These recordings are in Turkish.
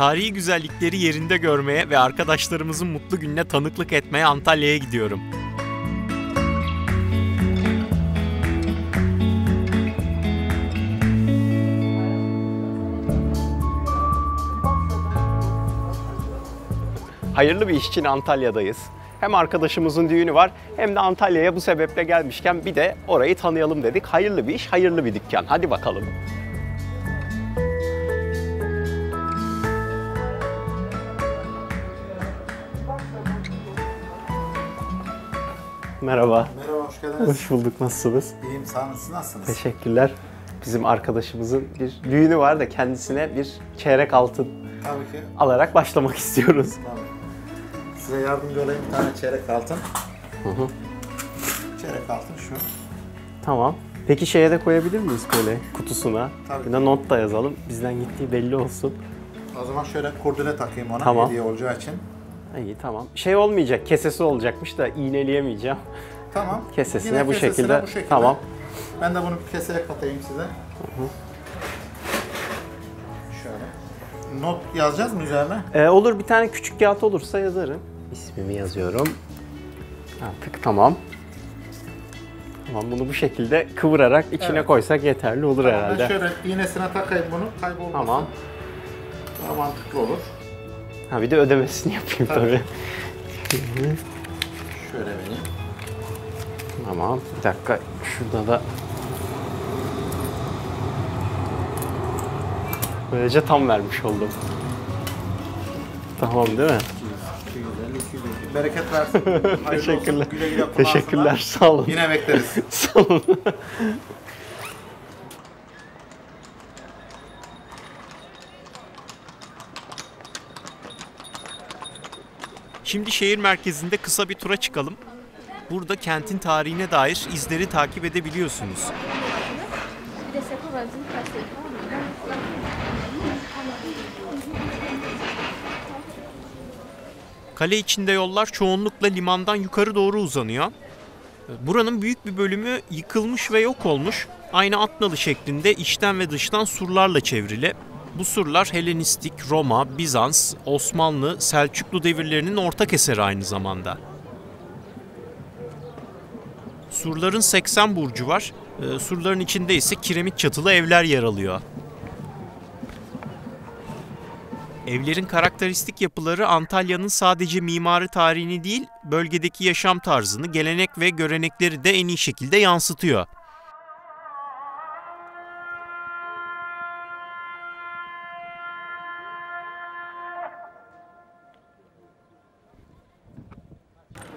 Tarihi güzellikleri yerinde görmeye ve arkadaşlarımızın mutlu gününe tanıklık etmeye Antalya'ya gidiyorum. Hayırlı bir iş için Antalya'dayız. Hem arkadaşımızın düğünü var hem de Antalya'ya bu sebeple gelmişken bir de orayı tanıyalım dedik. Hayırlı bir iş, hayırlı bir dükkan. Hadi bakalım. Merhaba. Merhaba, hoş geldiniz. Hoş bulduk, nasılsınız? İyiyim, sağ olun. Siz nasılsınız? Teşekkürler. Bizim arkadaşımızın bir düğünü var da kendisine bir çeyrek altın alarak başlamak istiyoruz. Tabii. Size yardımcı olayım, bir tane çeyrek altın. Hı. Çeyrek altın şu. Tamam. Peki şeye de koyabilir miyiz böyle kutusuna? Tabii. Bir de not da yazalım, bizden gittiği belli olsun. O zaman şöyle kurdele takayım ona, tamam. Hediye olacağı için. İyi, tamam. Şey olmayacak, kesesi olacakmış da iğneleyemeyeceğim. Tamam. Kesesine, bu şekilde. Tamam. Ben de bunu bir keseye katayım size. Hı. Şöyle. Not yazacağız mı üzerine? Olur, bir tane küçük kağıt olursa yazarım. İsmimi yazıyorum. Artık tamam. Tamam, bunu bu şekilde kıvırarak içine koysak yeterli olur herhalde. Ben şöyle iğnesine takayım bunu, kaybolmasın. Tamam. Daha mantıklı olur. Ha, bir de ödemesini yapayım tabii. Şöyle vereyim. Tamam, bir dakika. Şurada da... Böylece tam vermiş oldum. Tamam değil mi? Bereket versin. Teşekkürler. Güle güle. Teşekkürler, sağ olun. Yine bekleriz. Sağ olun. Şimdi şehir merkezinde kısa bir tura çıkalım. Burada kentin tarihine dair izleri takip edebiliyorsunuz. Kale içinde yollar çoğunlukla limandan yukarı doğru uzanıyor. Buranın büyük bir bölümü yıkılmış ve yok olmuş. Aynı Atnalı şeklinde içten ve dıştan surlarla çevrili. Bu surlar Helenistik, Roma, Bizans, Osmanlı, Selçuklu devirlerinin ortak eseri aynı zamanda. Surların 80 burcu var. Surların içinde ise kiremit çatılı evler yer alıyor. Evlerin karakteristik yapıları Antalya'nın sadece mimari tarihini değil, bölgedeki yaşam tarzını, gelenek ve görenekleri de en iyi şekilde yansıtıyor.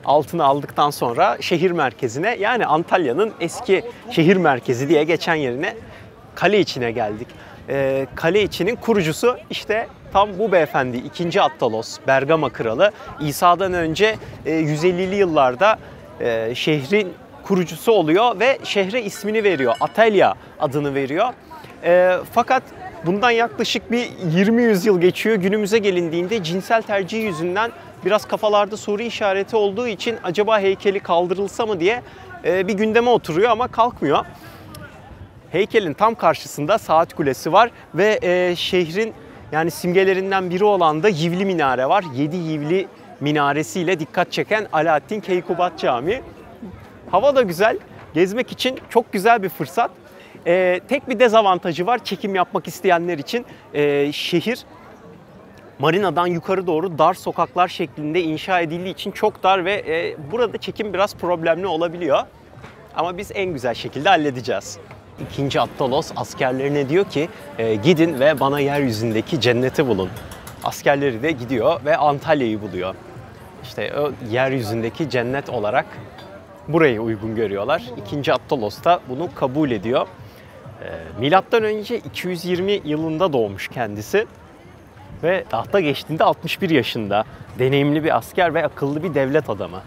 Altını aldıktan sonra şehir merkezine, yani Antalya'nın eski şehir merkezi diye geçen yerine, Kaleiçi'ne geldik. Kaleiçi'nin kurucusu işte tam bu beyefendi, 2. Attalos, Bergama kralı. İsa'dan önce 150'li yıllarda şehrin kurucusu oluyor ve şehre ismini veriyor. Antalya adını veriyor. Fakat bundan yaklaşık bir 20 yıl geçiyor. Günümüze gelindiğinde cinsel tercih yüzünden biraz kafalarda soru işareti olduğu için acaba heykeli kaldırılsa mı diye bir gündeme oturuyor ama kalkmıyor. Heykelin tam karşısında saat kulesi var ve şehrin yani simgelerinden biri olan da Yivli Minare var. 7 Yivli Minaresi'yle dikkat çeken Alaaddin Keykubat Camii. Hava da güzel, gezmek için çok güzel bir fırsat. Tek bir dezavantajı var çekim yapmak isteyenler için. Şehir marinadan yukarı doğru dar sokaklar şeklinde inşa edildiği için çok dar ve burada çekim biraz problemli olabiliyor. Ama biz en güzel şekilde halledeceğiz. 2. Attalos askerlerine diyor ki gidin ve bana yeryüzündeki cenneti bulun. Askerleri de gidiyor ve Antalya'yı buluyor. İşte o yeryüzündeki cennet olarak burayı uygun görüyorlar. 2. Attalos da bunu kabul ediyor. Milattan önce 220 yılında doğmuş kendisi. Ve tahta geçtiğinde 61 yaşında, deneyimli bir asker ve akıllı bir devlet adamı.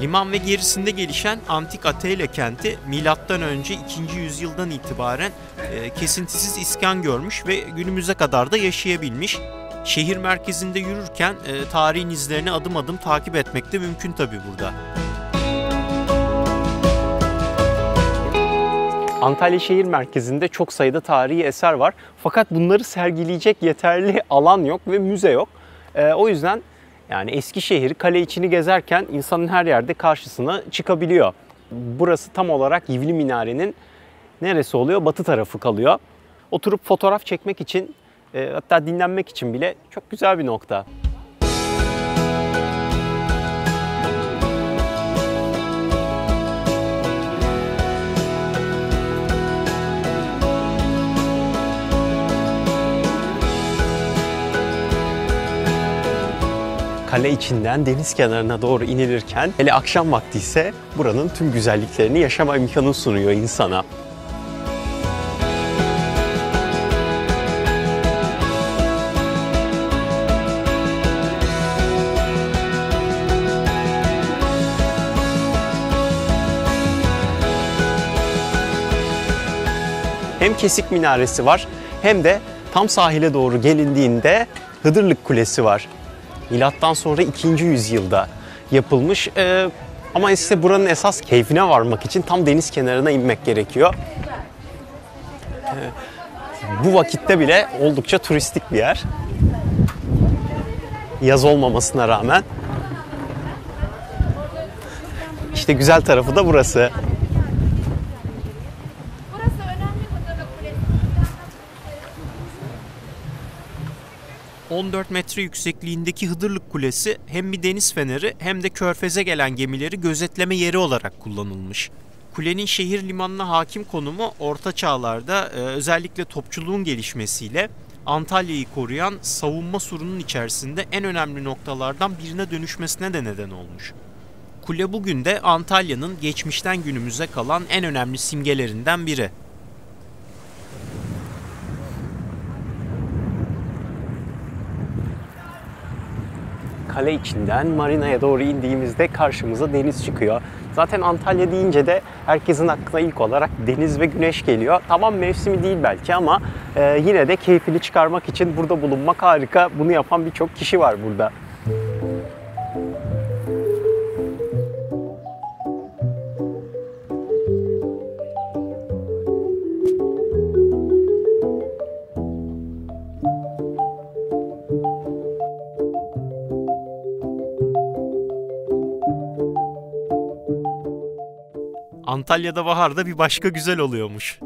Liman ve gerisinde gelişen antik Antalya kenti milattan önce 2. yüzyıldan itibaren kesintisiz iskan görmüş ve günümüze kadar da yaşayabilmiş. Şehir merkezinde yürürken tarihin izlerini adım adım takip etmek de mümkün tabii burada. Antalya şehir merkezinde çok sayıda tarihi eser var. Fakat bunları sergileyecek yeterli alan yok ve müze yok. O yüzden yani Eskişehir, Kaleiçi'ni gezerken insanın her yerde karşısına çıkabiliyor. Burası tam olarak Yivli Minare'nin neresi oluyor? Batı tarafı kalıyor. Oturup fotoğraf çekmek için, hatta dinlenmek için bile çok güzel bir nokta. Kale içinden deniz kenarına doğru inilirken, hele akşam vakti ise buranın tüm güzelliklerini yaşama imkanı sunuyor insana. Hem Kesik Minaresi var hem de tam sahile doğru gelindiğinde Hıdırlık Kulesi var. Milattan sonra 2. yüzyılda yapılmış ama işte buranın esas keyfine varmak için tam deniz kenarına inmek gerekiyor. Bu vakitte bile oldukça turistik bir yer. Yaz olmamasına rağmen. İşte güzel tarafı da burası. Burası 14 metre yüksekliğindeki Hıdırlık Kulesi hem bir deniz feneri hem de körfeze gelen gemileri gözetleme yeri olarak kullanılmış. Kulenin şehir limanına hakim konumu orta çağlarda özellikle topçuluğun gelişmesiyle Antalya'yı koruyan savunma surunun içerisinde en önemli noktalardan birine dönüşmesine de neden olmuş. Kule bugün de Antalya'nın geçmişten günümüze kalan en önemli simgelerinden biri. Kale içinden marinaya doğru indiğimizde karşımıza deniz çıkıyor. Zaten Antalya deyince de herkesin aklına ilk olarak deniz ve güneş geliyor. Tamam, mevsimi değil belki ama yine de keyfini çıkarmak için burada bulunmak harika. Bunu yapan birçok kişi var burada. Antalya'da bahar da bir başka güzel oluyormuş.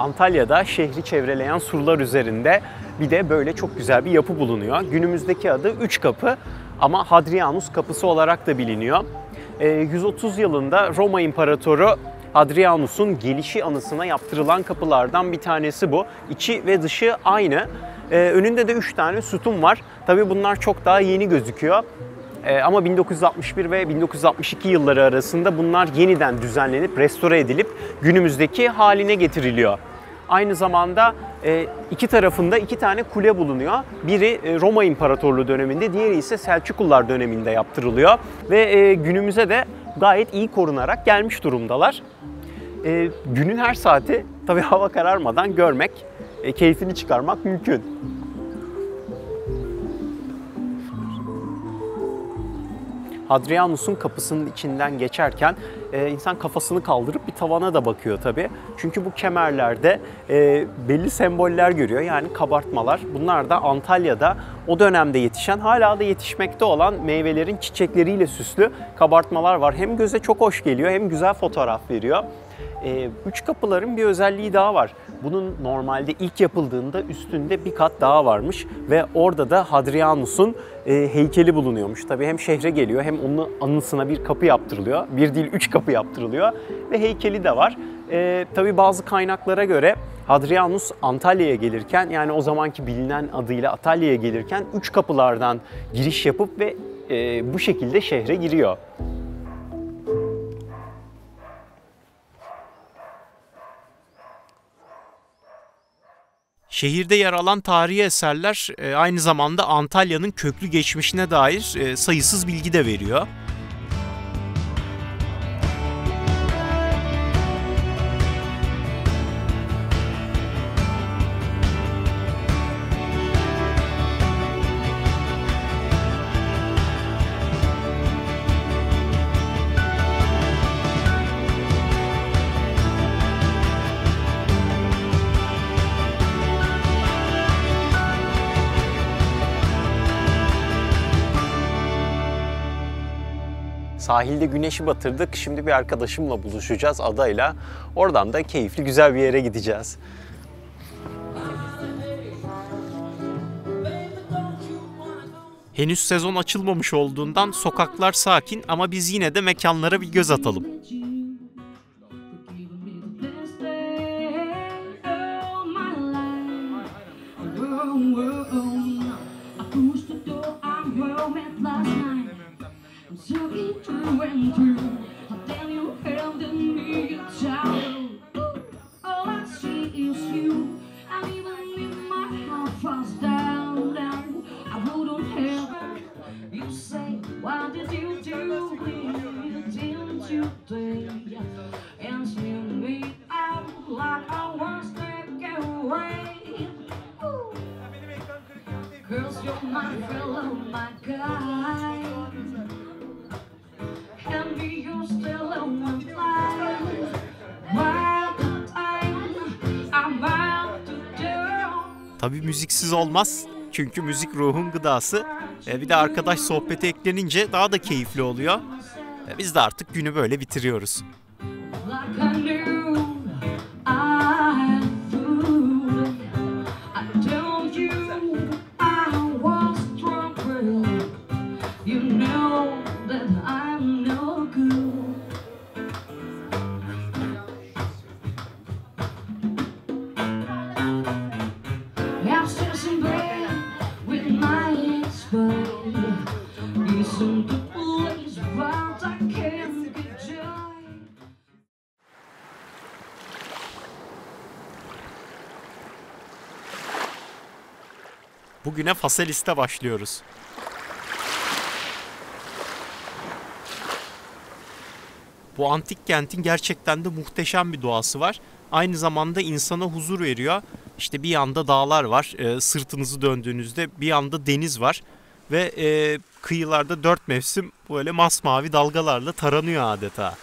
Antalya'da şehri çevreleyen surlar üzerinde bir de böyle çok güzel bir yapı bulunuyor. Günümüzdeki adı Üç Kapı ama Hadrianus Kapısı olarak da biliniyor. 130 yılında Roma İmparatoru Hadrianus'un gelişi anısına yaptırılan kapılardan bir tanesi bu. İçi ve dışı aynı. Önünde de 3 tane sütun var. Tabii bunlar çok daha yeni gözüküyor. Ama 1961 ve 1962 yılları arasında bunlar yeniden düzenlenip restore edilip günümüzdeki haline getiriliyor. Aynı zamanda iki tarafında 2 tane kule bulunuyor. Biri Roma İmparatorluğu döneminde, diğeri ise Selçuklular döneminde yaptırılıyor. Ve günümüze de gayet iyi korunarak gelmiş durumdalar. Günün her saati tabii hava kararmadan görmek, keyfini çıkarmak mümkün. Hadrianus'un kapısının içinden geçerken insan kafasını kaldırıp bir tavana da bakıyor tabii. Çünkü bu kemerlerde belli semboller görüyor, yani kabartmalar. Bunlar da Antalya'da o dönemde yetişen, hala da yetişmekte olan meyvelerin çiçekleriyle süslü kabartmalar var. Hem göze çok hoş geliyor hem güzel fotoğraf veriyor. Üç kapıların bir özelliği daha var. Bunun normalde ilk yapıldığında üstünde bir kat daha varmış ve orada da Hadrianus'un heykeli bulunuyormuş. Tabii hem şehre geliyor hem onun anısına bir kapı yaptırılıyor. Bir değil 3 kapı yaptırılıyor ve heykeli de var. Tabii bazı kaynaklara göre Hadrianus Antalya'ya gelirken, yani o zamanki bilinen adıyla Antalya'ya gelirken 3 kapılardan giriş yapıp ve bu şekilde şehre giriyor. Şehirde yer alan tarihi eserler aynı zamanda Antalya'nın köklü geçmişine dair sayısız bilgi de veriyor. Sahilde güneşi batırdık. Şimdi bir arkadaşımla buluşacağız adayla. Oradan da keyifli güzel bir yere gideceğiz. Henüz sezon açılmamış olduğundan sokaklar sakin ama biz yine de mekanlara bir göz atalım. Tabii müziksiz olmaz çünkü müzik ruhun gıdası. Bir de arkadaş sohbeti eklenince daha da keyifli oluyor. Biz de artık günü böyle bitiriyoruz. Bugüne Phaselis'te başlıyoruz. Bu antik kentin gerçekten de muhteşem bir doğası var. Aynı zamanda insana huzur veriyor. İşte bir yanda dağlar var. Sırtınızı döndüğünüzde bir yanda deniz var. Ve kıyılarda dört mevsim böyle masmavi dalgalarla taranıyor adeta.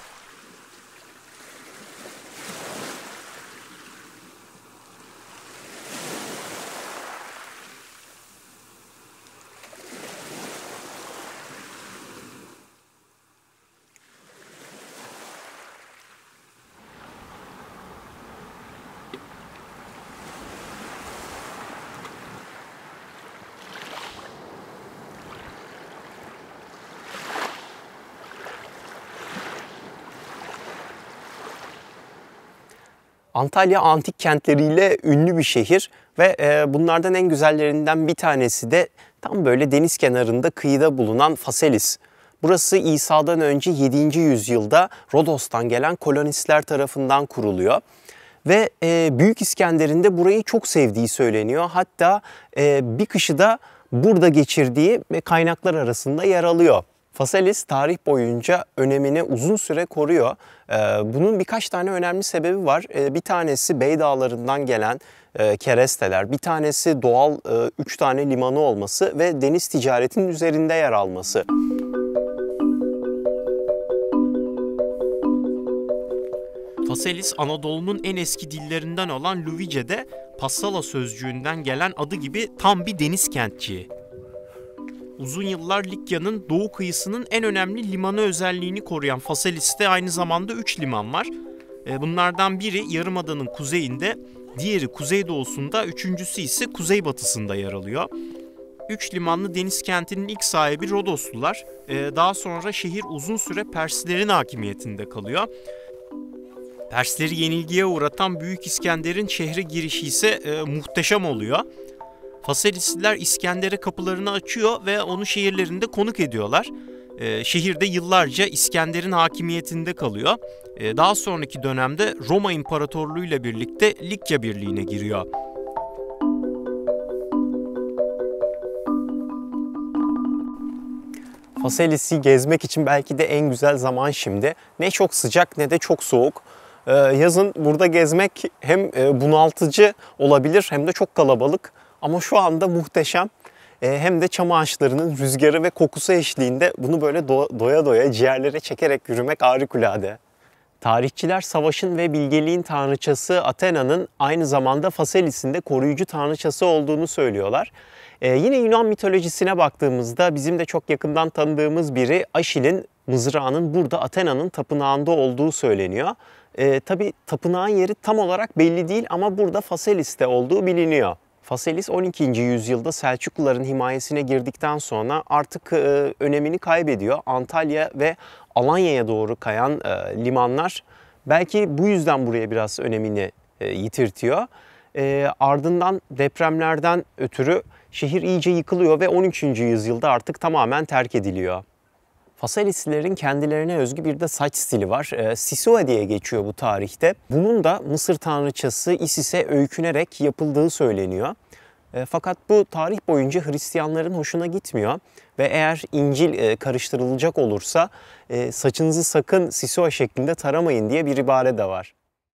Antalya antik kentleriyle ünlü bir şehir ve bunlardan en güzellerinden bir tanesi de tam böyle deniz kenarında kıyıda bulunan Phaselis. Burası İsa'dan önce 7. yüzyılda Rodos'tan gelen kolonistler tarafından kuruluyor. Ve Büyük İskender'in de burayı çok sevdiği söyleniyor. Hatta bir kışı da burada geçirdiği kaynaklar arasında yer alıyor. Phaselis tarih boyunca önemini uzun süre koruyor. Bunun birkaç tane önemli sebebi var. Bir tanesi Beydağlarından gelen keresteler, bir tanesi doğal 3 tane limanı olması ve deniz ticaretinin üzerinde yer alması. Phaselis, Anadolu'nun en eski dillerinden olan Luvice'de Passala sözcüğünden gelen adı gibi tam bir deniz kentçiği. Uzun yıllar Likya'nın doğu kıyısının en önemli limanı özelliğini koruyan Phaselis'te aynı zamanda 3 liman var. Bunlardan biri yarımadanın kuzeyinde, diğeri kuzeydoğusunda, üçüncüsü ise kuzeybatısında yer alıyor. 3 limanlı deniz kentinin ilk sahibi Rodoslular. Daha sonra şehir uzun süre Perslerin hakimiyetinde kalıyor. Persleri yenilgiye uğratan Büyük İskender'in şehre girişi ise muhteşem oluyor. Phaselisliler İskender'e kapılarını açıyor ve onu şehirlerinde konuk ediyorlar. Şehirde yıllarca İskender'in hakimiyetinde kalıyor. Daha sonraki dönemde Roma İmparatorluğu ile birlikte Likya Birliği'ne giriyor. Phaselis'i gezmek için belki de en güzel zaman şimdi. Ne çok sıcak ne de çok soğuk. Yazın burada gezmek hem bunaltıcı olabilir hem de çok kalabalık. Ama şu anda muhteşem. Hem de çam ağaçlarının rüzgarı ve kokusu eşliğinde bunu böyle doya doya ciğerlere çekerek yürümek harikulade. Tarihçiler savaşın ve bilgeliğin tanrıçası Athena'nın aynı zamanda Phaselis'in de koruyucu tanrıçası olduğunu söylüyorlar. Yine Yunan mitolojisine baktığımızda bizim de çok yakından tanıdığımız biri Aşil'in mızrağının burada Athena'nın tapınağında olduğu söyleniyor. Tabii tapınağın yeri tam olarak belli değil ama burada Phaselis'te olduğu biliniyor. Phaselis 12. yüzyılda Selçukluların himayesine girdikten sonra artık önemini kaybediyor. Antalya ve Alanya'ya doğru kayan limanlar belki bu yüzden buraya biraz önemini yitirtiyor. Ardından depremlerden ötürü şehir iyice yıkılıyor ve 13. yüzyılda artık tamamen terk ediliyor. Phaselislilerin kendilerine özgü bir de saç stili var. Sisua diye geçiyor bu tarihte. Bunun da Mısır tanrıçası Isis'e öykünerek yapıldığı söyleniyor. Fakat bu tarih boyunca Hristiyanların hoşuna gitmiyor ve eğer İncil karıştırılacak olursa saçınızı sakın Sisua şeklinde taramayın diye bir ibare de var.